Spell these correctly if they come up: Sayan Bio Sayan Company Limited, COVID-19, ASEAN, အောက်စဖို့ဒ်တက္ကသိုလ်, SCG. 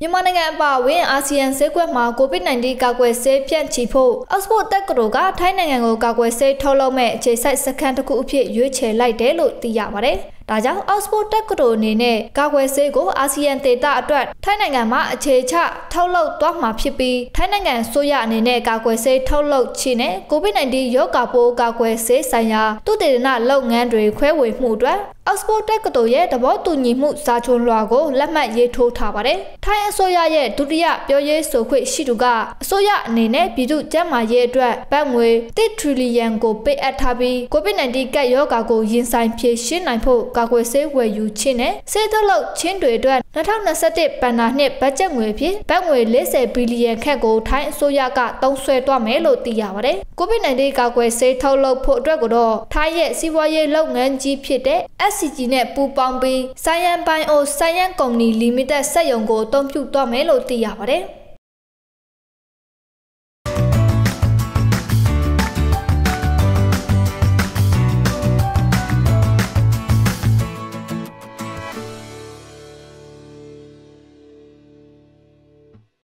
Nhưng mà ngay bảo với ASEAN sẽ quyết mà COVID-19 cao quê sẽ phiên chỉ phụ. Oxford đã có đủ gác thấy ngay ngồi cao quê sẽ thâu lâu mẹ chế sạch sạch khăn thật cụ phía dưới chế lại đế lụi tì dạo vào đấy. Đã chắc Oxford đã có đủ nề nề cao quê sẽ của ASEAN tế tạ đoạn thấy ngay ngài mạ chế chạ thâu lâu toát mà phía bì. Thấy ngay ngài xô dạ nề nề cao quê sẽ thâu lâu chỉ nế COVID-19 dấu cao bộ cao quê sẽ xa nhà. Tốt tế nạ lâu ngàn rồi khóe quê mù đoạn. Oxford đã có đủ dễ đã bó tù nhí mụ xa chôn loa gỗ lắm mẹ dễ thô thả vào đấy. Soya ye turia yoye sokwe shiruga soya nene bidu jama ye dwa bangwe 3 trillion go pe athabi COVID-19 ka yoga go yin sai phie shin nai pho ka kwe se we yu chin ne se tho lok chin twe dwa 2021 ban na hne budget ngwe phie bangwe 40 billion khat go thai soya ka tong sway twa mae lo ti ya ba de COVID-19 ka kwe se tho lok pho dwa go do thai ye siwa ye lok ngan ji phit de SCG ne pu pong bi Sayan Bio Sayan Company Limited sat yong go tong ตัวแม่โลตีอ่ะบ่เด้